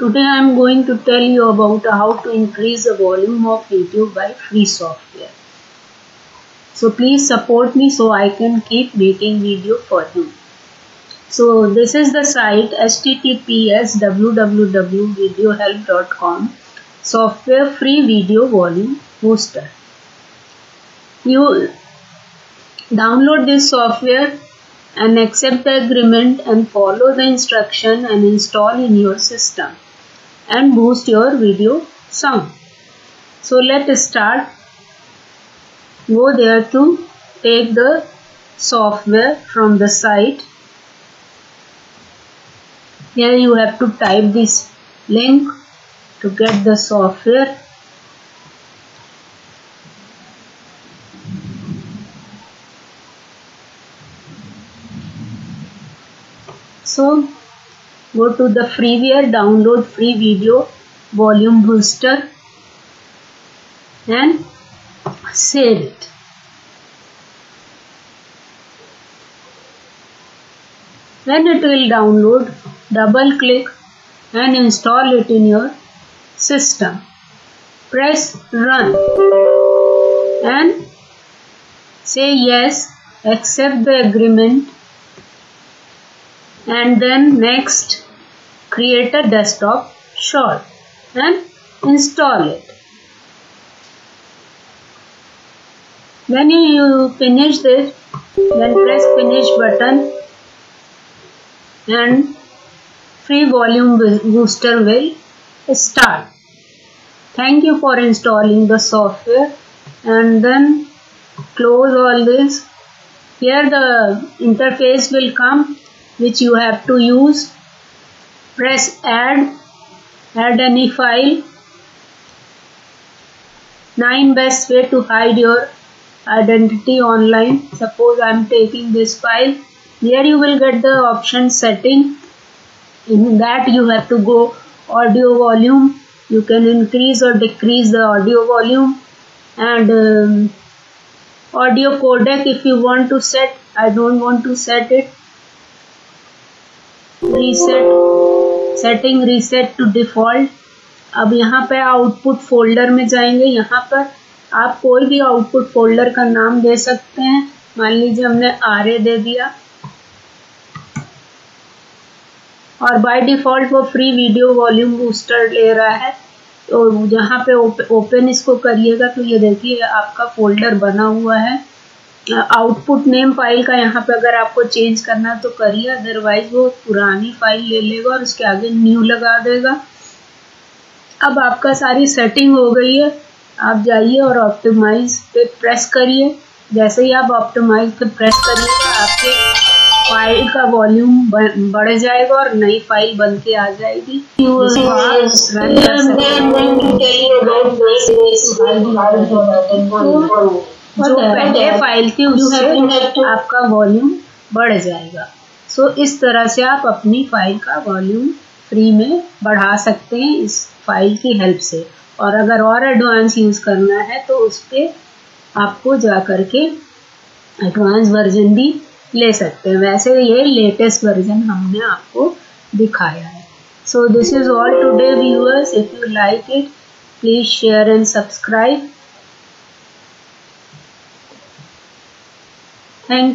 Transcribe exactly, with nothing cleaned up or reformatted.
Today I am going to tell you about how to increase the volume of YouTube by free software. So please support me so I can keep making video for you. So this is the site H T T P S colon slash slash videohelp dot com software free video volume booster. You download this software and accept the agreement and follow the instruction and install in your system and boost your video sound. So let's start. Go there to take the software from the site. Here you have to type this link to get the software. So go to the freeware, download free video volume booster and save it. When it will download, double click and install it in your system. Press run and say yes, accept the agreement. And then next, create a desktop shot and install it. When you finish it, then press finish button and free volume booster will start. Thank you for installing the software, and then close all this. Here the interface will come, which you have to use. Press add, add any file. Nine best way to hide your identity online. Suppose I am taking this file. Here you will get the option setting. In that you have to go audio volume. You can increase or decrease the audio volume, and um, audio codec if you want to set. I don't want to set it. Reset, setting reset to default. अब यहाँ पे output folder में जाएंगे. यहाँ पर आप कोई भी आउटपुट फोल्डर का नाम दे सकते हैं. मान लीजिए हमने आर ए दे दिया, और बाय डिफ़ॉल्ट वो फ्री वीडियो वॉल्यूम बूस्टर ले रहा है. तो यहाँ पे ओपन इसको करिएगा तो ये देखिए आपका फोल्डर बना हुआ है. आउटपुट नेम फाइल का यहाँ पे अगर आपको चेंज करना तो करिए, अदरवाइज वो पुरानी फाइल ले लेगा और उसके आगे न्यू लगा देगा. अब आपका सारी सेटिंग हो गई है. आप जाइए और ऑप्टिमाइज पे प्रेस करिए. जैसे ही आप ऑप्टिमाइज पे प्रेस करिएगा आपके फाइल का वॉल्यूम बढ़ जाएगा और नई फाइल बन के आ जाएगी. जो पहले फाइल थी उससे आपका वॉल्यूम बढ़ जाएगा. सो so, इस तरह से आप अपनी फाइल का वॉल्यूम फ्री में बढ़ा सकते हैं इस फाइल की हेल्प से. और अगर और एडवांस यूज़ करना है तो उस पर आपको जा कर के एडवांस वर्जन भी ले सकते हैं. वैसे ये लेटेस्ट वर्जन हमने आपको दिखाया है. So this is all today viewers. If you like it please share and subscribe. Thank you.